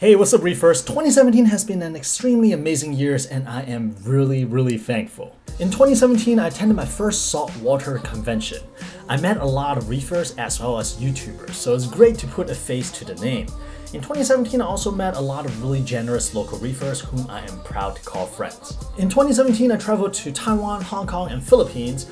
Hey, what's up, Reefers? 2017 has been an extremely amazing year, and I am really thankful. In 2017, I attended my first saltwater convention. I met a lot of reefers as well as YouTubers, so it's great to put a face to the name. In 2017, I also met a lot of really generous local reefers whom I am proud to call friends. In 2017, I traveled to Taiwan, Hong Kong, and Philippines,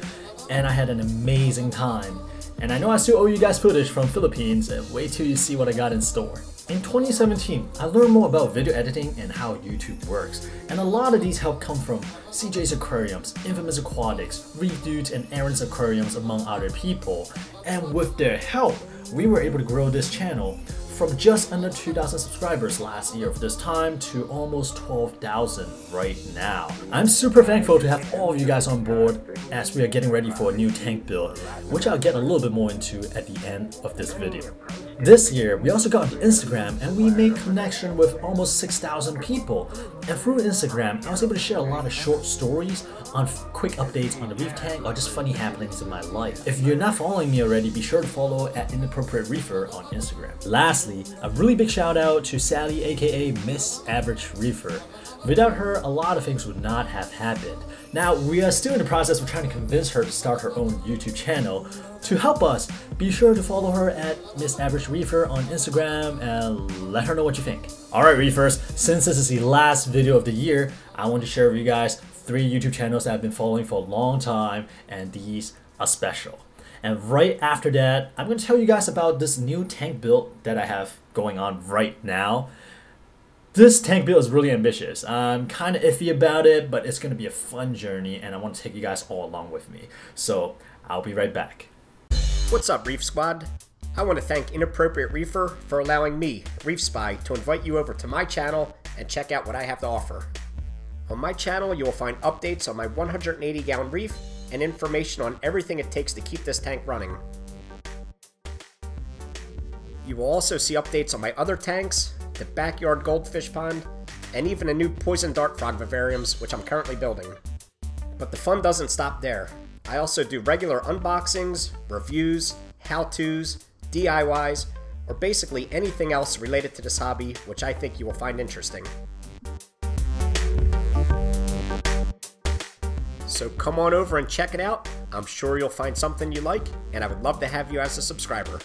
and I had an amazing time. And I know I still owe you guys footage from Philippines, and wait till you see what I got in store. In 2017, I learned more about video editing and how YouTube works, and a lot of these help come from CJ's Aquariums, Infamous Aquatics, ReDude, and Aaron's Aquariums, among other people. And with their help, we were able to grow this channel from just under 2,000 subscribers last year of this time to almost 12,000 right now. I'm super thankful to have all of you guys on board as we are getting ready for a new tank build, which I'll get a little bit more into at the end of this video. This year, we also got onto Instagram and we made connection with almost 6,000 people. And through Instagram, I was able to share a lot of short stories on quick updates on the reef tank or just funny happenings in my life. If you're not following me already, be sure to follow at Inappropriate Reefer on Instagram. Lastly, a really big shout out to Sally, aka Miss Average Reefer. Without her, a lot of things would not have happened. Now, we are still in the process of trying to convince her to start her own YouTube channel. To help us, be sure to follow her at Miss Average Reefer on Instagram and let her know what you think. Alright Reefers, since this is the last video of the year, I want to share with you guys 3 YouTube channels that I've been following for a long time, and these are special. And right after that, I'm going to tell you guys about this new tank build that I have going on right now. This tank build is really ambitious. I'm kind of iffy about it, but it's going to be a fun journey and I want to take you guys all along with me. So I'll be right back. What's up, Reef Squad? I want to thank Inappropriate Reefer for allowing me, Reef Spy, to invite you over to my channel and check out what I have to offer. On my channel, you will find updates on my 180-gallon reef and information on everything it takes to keep this tank running. You will also see updates on my other tanks, the backyard goldfish pond, and even a new poison dart frog vivariums, which I'm currently building. But the fun doesn't stop there. I also do regular unboxings, reviews, how-tos, DIYs, or basically anything else related to this hobby, which I think you will find interesting. So come on over and check it out. I'm sure you'll find something you like, and I would love to have you as a subscriber.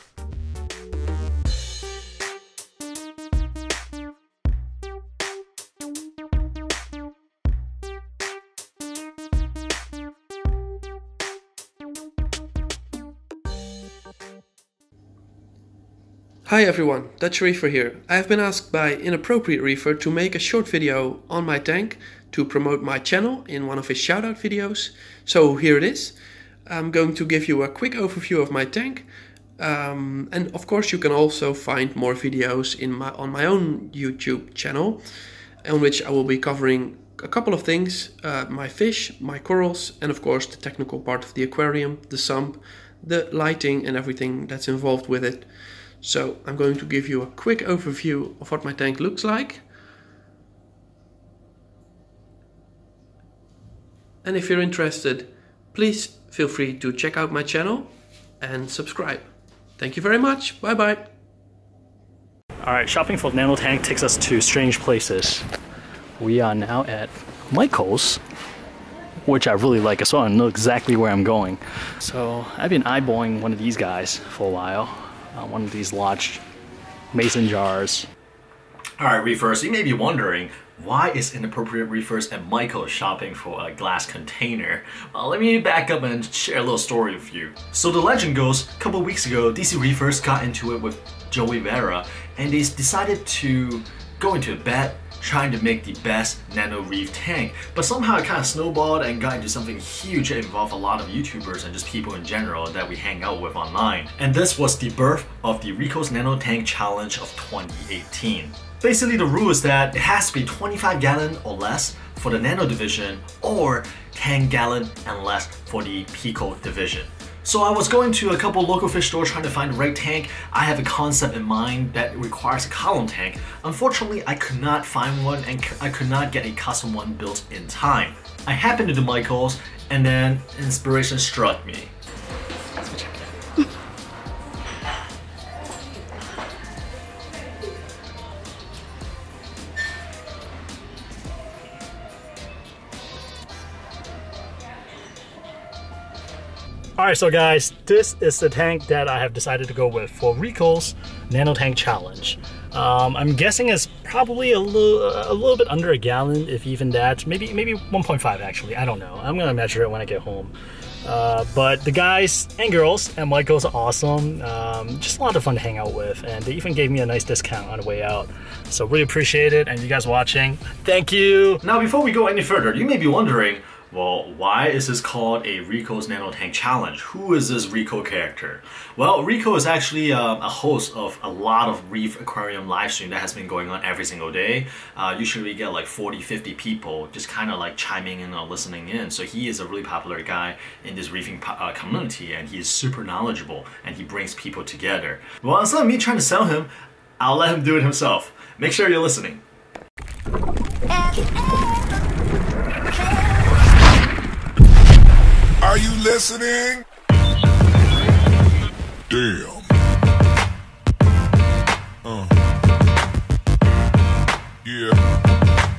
Hi everyone, Dutch Reefer here. I have been asked by Inappropriate Reefer to make a short video on my tank to promote my channel in one of his shoutout videos. So here it is. I'm going to give you a quick overview of my tank. And of course you can also find more videos on my own YouTube channel, on which I will be covering a couple of things. My fish, my corals, and of course the technical part of the aquarium, the sump, the lighting and everything that's involved with it. So I'm going to give you a quick overview of what my tank looks like. And if you're interested, please feel free to check out my channel and subscribe. Thank you very much. Bye bye. All right, shopping for Nano Tank takes us to strange places. We are now at Michael's, which I really like as well, and know exactly where I'm going. So I've been eyeballing one of these guys for a while. One of these large mason jars. Alright Reefers, you may be wondering, why is Inappropriate Reefers and Michael shopping for a glass container? Well, let me back up and share a little story with you. So the legend goes, a couple weeks ago, DC Reefers got into it with Joey Vera, and they decided to go into a bet trying to make the best nano reef tank, but somehow it kind of snowballed and got into something huge that involved a lot of YouTubers and just people in general that we hang out with online. And this was the birth of the Rico's Nano Tank Challenge of 2018. Basically the rule is that it has to be 25 gallon or less for the nano division, or 10 gallon and less for the pico division. So I was going to a couple local fish stores trying to find the right tank. I have a concept in mind that requires a column tank. Unfortunately, I could not find one and I could not get a custom one built in time. I happened to do Michael's and then inspiration struck me. Let's go check it out. Alright, so guys, this is the tank that I have decided to go with for Rico's Nano Tank Challenge. I'm guessing it's probably a little bit under a gallon, if even that. Maybe 1.5 actually, I don't know. I'm gonna measure it when I get home. But the guys and girls at Michael's are awesome. Just a lot of fun to hang out with, and they even gave me a nice discount on the way out. So really appreciate it, and you guys watching, thank you! Now before we go any further, you may be wondering, well, why is this called a Rico's Nano Tank Challenge? Who is this Rico character? Well, Rico is actually a host of a lot of reef aquarium live stream that has been going on every single day. Usually we get like 40-50 people just kind of like chiming in or listening in. So he is a really popular guy in this reefing community, and he is super knowledgeable and he brings people together. Well, instead of me trying to sell him, I'll let him do it himself. Make sure you're listening. Are you listening? Damn. Yeah.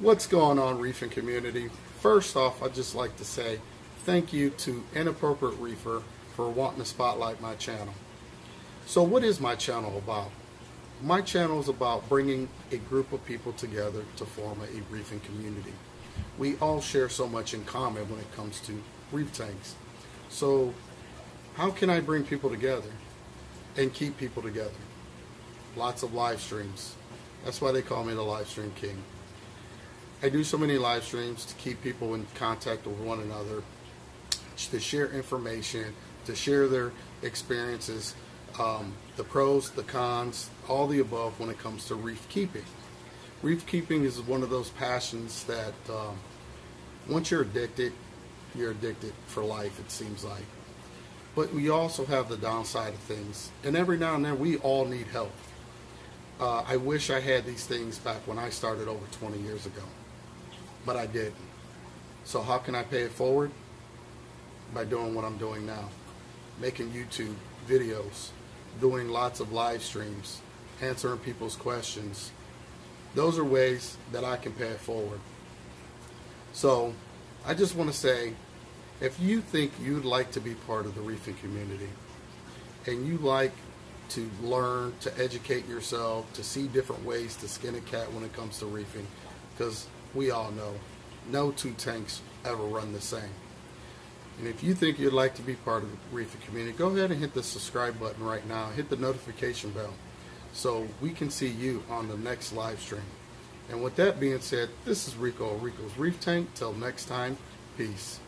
What's going on, reefing community? First off, I'd just like to say thank you to Inappropriate Reefer for wanting to spotlight my channel. So what is my channel about? My channel is about bringing a group of people together to form a reefing community. We all share so much in common when it comes to reef tanks. So how can I bring people together and keep people together? Lots of live streams. That's why they call me the live stream king. I do so many live streams to keep people in contact with one another, to share information, to share their experiences, the pros, the cons, all the above when it comes to reef keeping. Reef keeping is one of those passions that once you're addicted for life, it seems like. But we also have the downside of things, and every now and then we all need help. I wish I had these things back when I started over 20 years ago, but I didn't. So how can I pay it forward? By doing what I'm doing now, making YouTube videos, doing lots of live streams, answering people's questions. Those are ways that I can pay it forward. So I just want to say, if you think you'd like to be part of the reefing community and you like to learn, to educate yourself, to see different ways to skin a cat when it comes to reefing, because we all know no two tanks ever run the same. And if you think you'd like to be part of the reefing community, go ahead and hit the subscribe button right now. Hit the notification bell so we can see you on the next live stream. And with that being said, this is Rico, Rico's Reeftank. Till next time, peace.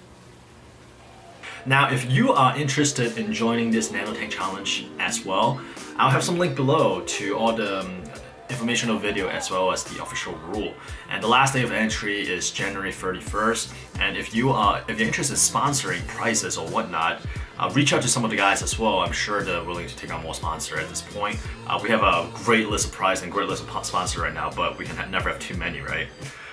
Now, if you are interested in joining this Nano Tank Challenge as well, I'll have some link below to all the informational video as well as the official rule. And the last day of entry is January 31st. And if you're interested in sponsoring prizes or whatnot, reach out to some of the guys as well. I'm sure they're willing to take on more sponsor at this point. We have a great list of prizes and great list of sponsors right now, but we can never have too many, right?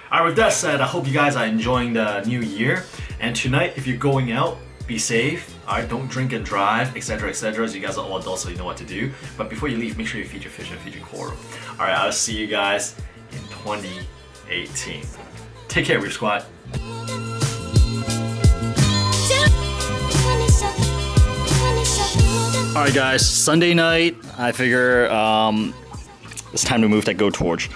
Alright, with that said, I hope you guys are enjoying the new year. And tonight, if you're going out, be safe, alright, don't drink and drive, etc, etc. So you guys are all adults, so you know what to do. But before you leave, make sure you feed your fish and feed your coral. Alright, I'll see you guys in 2018. Take care, Reef Squad. Alright guys, Sunday night, I figure it's time to move that GoTorch.